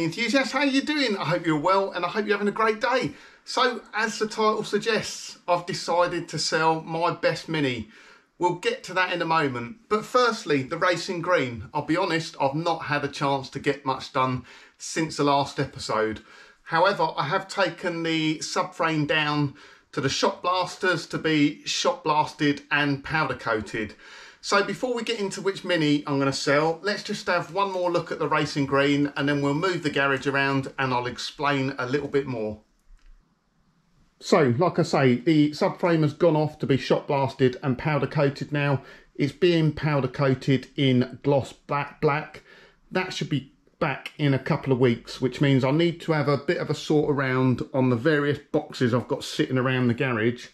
Mini enthusiasts, how are you doing? I hope you're well and I hope you're having a great day. So as the title suggests, I've decided to sell my best Mini. We'll get to that in a moment, but firstly the Racing Green. I'll be honest, I've not had a chance to get much done since the last episode. However, I have taken the subframe down to the shot blasters to be shot blasted and powder coated. So before we get into which Mini I'm going to sell, let's just have one more look at the Racing Green and then we'll move the garage around and I'll explain a little bit more. So, like I say, the subframe has gone off to be shot blasted and powder coated now. It's being powder coated in gloss black. That should be back in a couple of weeks, which means I need to have a bit of a sort around on the various boxes I've got sitting around the garage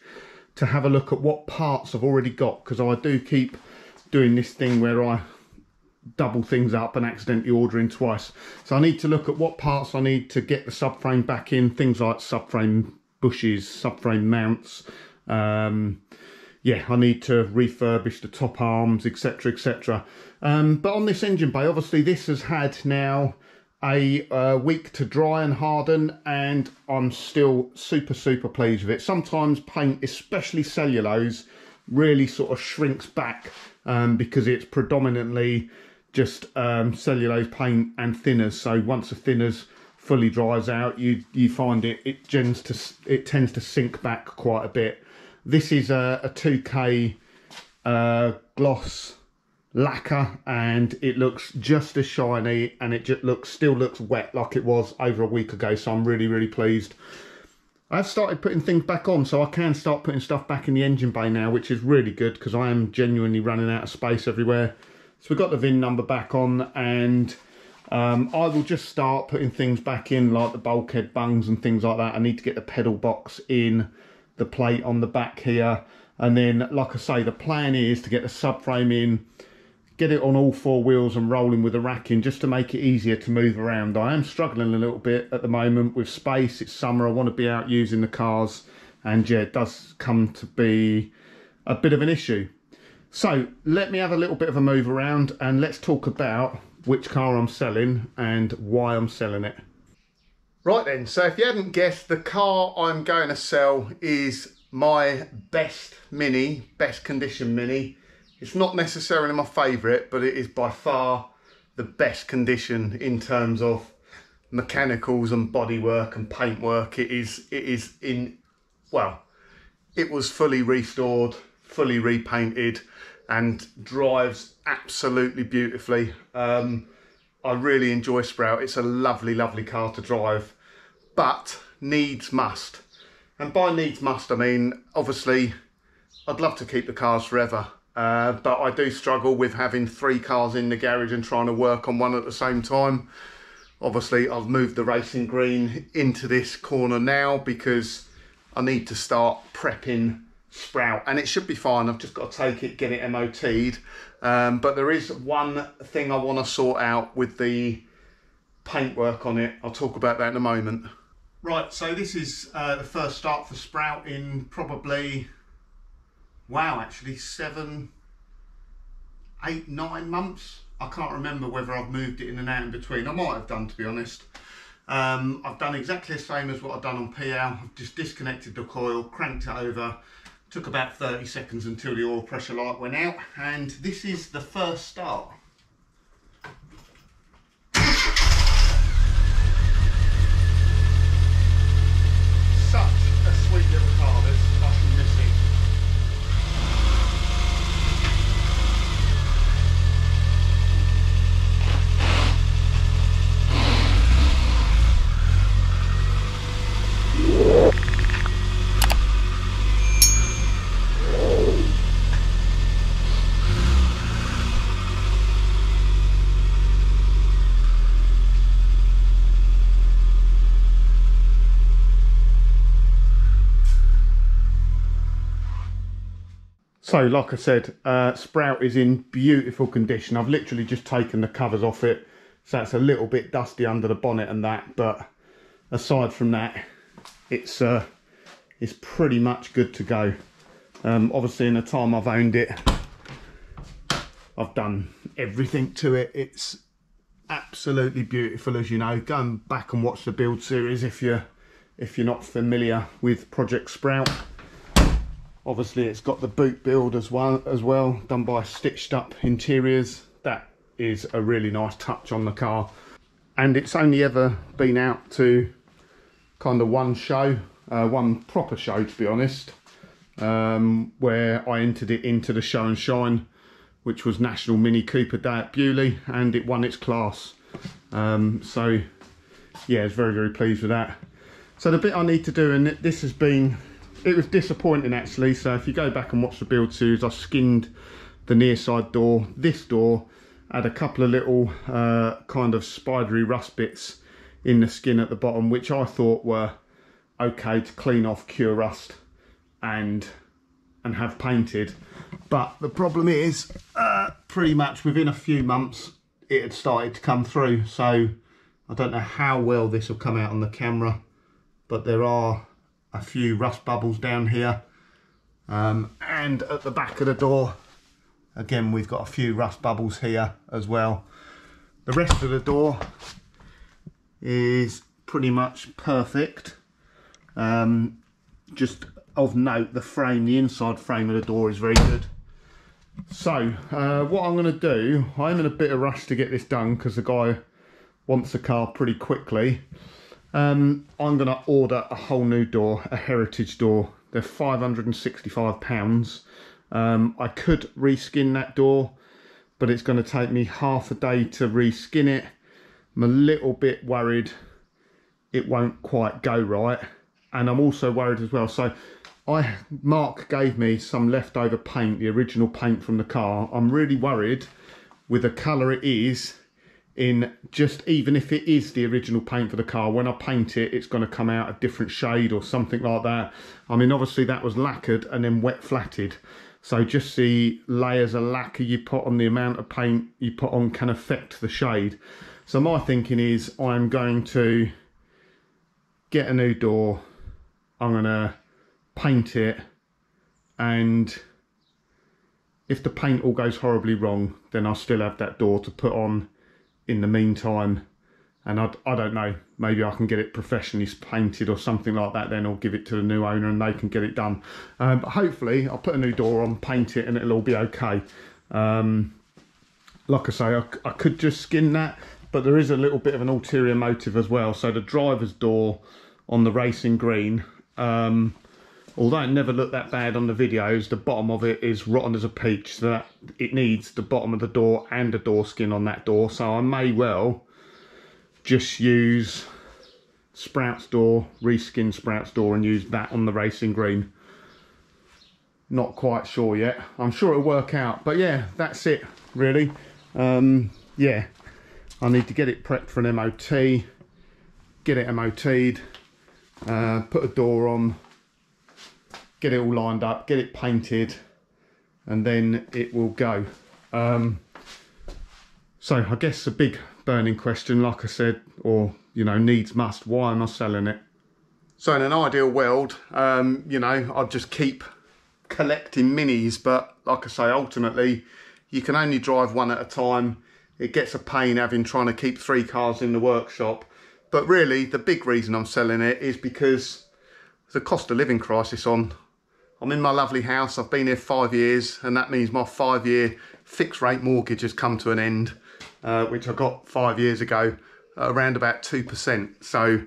to have a look at what parts I've already got, because I do keep doing this thing where I double things up and accidentally ordering twice. So I need to look at what parts I need to get the subframe back in, things like subframe bushes, subframe mounts, yeah, I need to refurbish the top arms, etc, etc. But on this engine bay, obviously this has had now a week to dry and harden, and I'm still super pleased with it. Sometimes paint, especially cellulose, really sort of shrinks back because it's predominantly just cellulose paint and thinners. So once the thinners fully dries out, you find it tends to sink back quite a bit. This is a 2K gloss lacquer and it looks just as shiny, and it just still looks wet like it was over a week ago, so I'm really pleased. I've started putting things back on, so I can start putting stuff back in the engine bay now, which is really good because I am genuinely running out of space everywhere. So we've got the VIN number back on, and I will just start putting things back in, like the bulkhead bungs and things like that. I need to get the pedal box in, the plate on the back here, and then, like I say, the plan is to get the subframe in, get it on all four wheels and rolling with the racking, just to make it easier to move around. I am struggling a little bit at the moment with space. It's summer, I want to be out using the cars, and yeah, it does come to be a bit of an issue. So let me have a little bit of a move around and let's talk about which car I'm selling and why I'm selling it. Right then, so if you hadn't guessed, the car I'm going to sell is my best Mini, best condition Mini. It's not necessarily my favourite, but it is by far the best condition in terms of mechanicals and bodywork and paintwork. It is in, well, it was fully restored, fully repainted, and drives absolutely beautifully. I really enjoy Sprout. It's a lovely car to drive, but needs must. And by needs must, I mean, obviously, I'd love to keep the cars forever, but I do struggle with having three cars in the garage and trying to work on one at the same time. Obviously, I've moved the Racing Green into this corner now because I need to start prepping Sprout, and it should be fine. I've just got to take it, get it MOT'd, but there is one thing I want to sort out with the paintwork on it. I'll talk about that in a moment. Right, so this is the first start for Sprout in probably, wow, actually 7, 8, 9 months. I can't remember whether I've moved it in and out in between. I might have done, to be honest. I've done exactly the same as what I've done on PL. I've just disconnected the coil, cranked it over. Took about 30 seconds until the oil pressure light went out, and this is the first start. Such a sweet little car, this. I can miss it. So, like I said, Sprout is in beautiful condition. I've literally just taken the covers off it, so it's a little bit dusty under the bonnet and that, but aside from that, it's pretty much good to go. Obviously, in the time I've owned it, I've done everything to it. It's absolutely beautiful, as you know. Go and back and watch the build series if you're not familiar with Project Sprout. Obviously it's got the boot build as well, done by Stitched Up Interiors. That is a really nice touch on the car, and it's only ever been out to kind of one show, one proper show, to be honest, where I entered it into the show and shine, which was National Mini Cooper Day at Beaulieu, and it won its class. So yeah, I was very, very pleased with that. So the bit I need to do, and this has been, it was disappointing actually, so if you go back and watch the build series, I skinned the near side door. This door had a couple of little kind of spidery rust bits in the skin at the bottom, which I thought were okay to clean off, cure rust, and have painted. But the problem is, pretty much within a few months, it had started to come through. So I don't know how well this will come out on the camera, but there are a few rust bubbles down here. And at the back of the door, again, we've got a few rust bubbles here as well. The rest of the door is pretty much perfect. Just of note, the frame, the inside frame of the door is very good. So what I'm going to do, I'm in a bit of a rush to get this done because the guy wants the car pretty quickly. I'm going to order a whole new door, a heritage door. They're £565. I could reskin that door, but it's going to take me half a day to reskin it. I'm a little bit worried it won't quite go right, and I'm also worried as well. So Mark gave me some leftover paint, the original paint from the car. I'm really worried with the colour it is in, just even if it is the original paint for the car, when I paint it, it's going to come out a different shade or something like that. I mean, obviously that was lacquered and then wet flatted, so just the layers of lacquer you put on, the amount of paint you put on can affect the shade. So my thinking is I'm going to get a new door, I'm going to paint it, and if the paint all goes horribly wrong, then I'll still have that door to put on in the meantime. And I don't know, maybe I can get it professionally painted or something like that then, or give it to the new owner and they can get it done. But hopefully I'll put a new door on, paint it, and it'll all be okay. Like I say, I could just skin that, but there is a little bit of an ulterior motive as well. So the driver's door on the Racing Green, although it never looked that bad on the videos, the bottom of it is rotten as a peach, so that it needs the bottom of the door and the door skin on that door. So I may well just use Sprout's door, reskin Sprout's door, and use that on the Racing Green. Not quite sure yet. I'm sure it'll work out, but yeah, that's it really. Yeah, I need to get it prepped for an MOT, get it MOT'd, put a door on, get it all lined up, get it painted, and then it will go. So I guess the big burning question, like I said, or you know, needs must, why am I selling it? So in an ideal world, you know, I'd just keep collecting minis, but like I say, ultimately you can only drive one at a time. It gets a pain trying to keep three cars in the workshop. But really the big reason I'm selling it is because there's a cost of living crisis on. I'm in my lovely house, I've been here 5 years, and that means my 5-year fixed rate mortgage has come to an end, which I got 5 years ago, around about 2%. So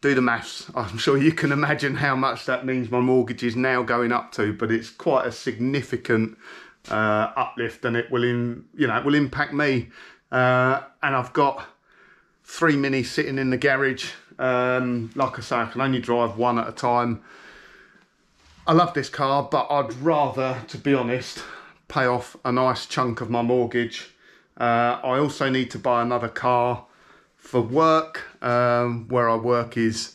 do the maths. I'm sure you can imagine how much that means my mortgage is now going up to, but it's quite a significant uplift, and it will it will impact me. And I've got three minis sitting in the garage. Like I say, I can only drive one at a time. I love this car, but I'd rather, to be honest, pay off a nice chunk of my mortgage. I also need to buy another car for work. Where I work is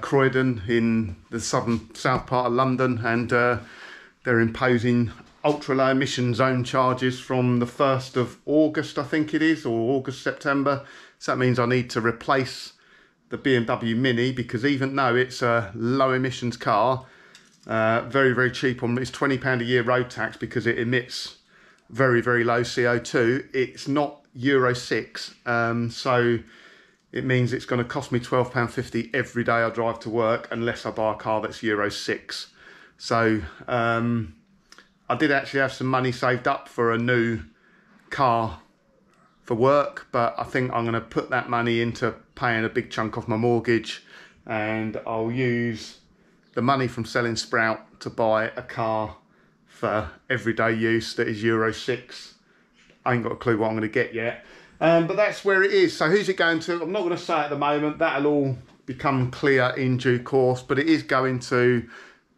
Croydon in the south part of London, and they're imposing ultra low emission zone charges from the 1st of August, I think it is, or August, September. So that means I need to replace the BMW Mini, because even though it's a low emissions car, very, very cheap on, it's £20 a year road tax because it emits very, very low CO2. It's not Euro 6, so it means it's going to cost me £12.50 every day I drive to work unless I buy a car that's Euro 6. So I did actually have some money saved up for a new car for work, but I think I'm going to put that money into paying a big chunk off my mortgage, and I'll use the money from selling Sprout to buy a car for everyday use that is Euro 6. I ain't got a clue what I'm going to get yet, but that's where it is. So who's it going to? I'm not going to say at the moment, that'll all become clear in due course, but it is going to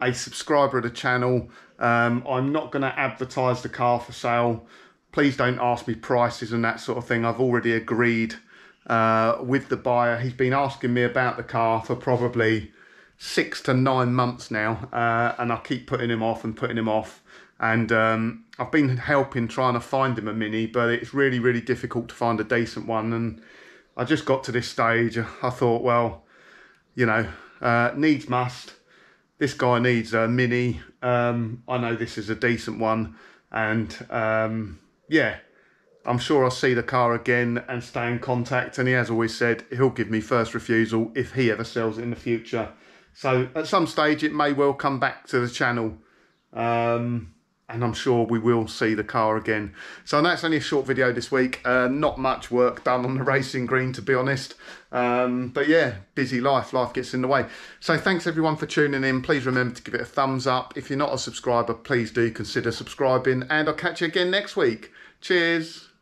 a subscriber of the channel. I'm not going to advertise the car for sale. Please don't ask me prices and that sort of thing. I've already agreed with the buyer. He's been asking me about the car for probably 6 to 9 months now, and I keep putting him off, and I've been trying to find him a Mini, but it's really, really difficult to find a decent one. And I just got to this stage, I thought, well, you know, needs must. This guy needs a Mini. I know this is a decent one, and yeah, I'm sure I'll see the car again and stay in contact. And he has always said he'll give me first refusal if he ever sells it in the future. So at some stage, it may well come back to the channel. And I'm sure we will see the car again. So that's only a short video this week. Not much work done on the Racing Green, to be honest. But yeah, busy life. Life gets in the way. So thanks everyone for tuning in. Please remember to give it a thumbs up. If you're not a subscriber, please do consider subscribing. And I'll catch you again next week. Cheers.